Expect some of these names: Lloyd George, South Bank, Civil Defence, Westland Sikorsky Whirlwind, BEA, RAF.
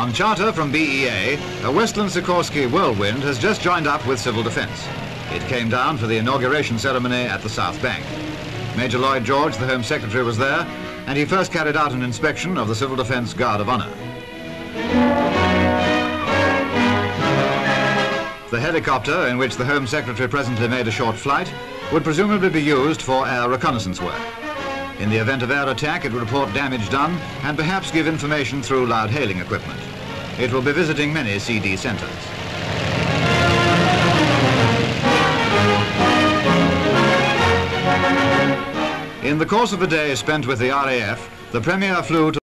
On charter from BEA, a Westland Sikorsky Whirlwind has just joined up with Civil Defence. It came down for the inauguration ceremony at the South Bank. Major Lloyd George, the Home Secretary, was there, and he first carried out an inspection of the Civil Defence Guard of Honour. The helicopter, in which the Home Secretary presently made a short flight, would presumably be used for air reconnaissance work. In the event of air attack, it will report damage done and perhaps give information through loud hailing equipment. It will be visiting many CD centres. In the course of a day spent with the RAF, the Premier flew to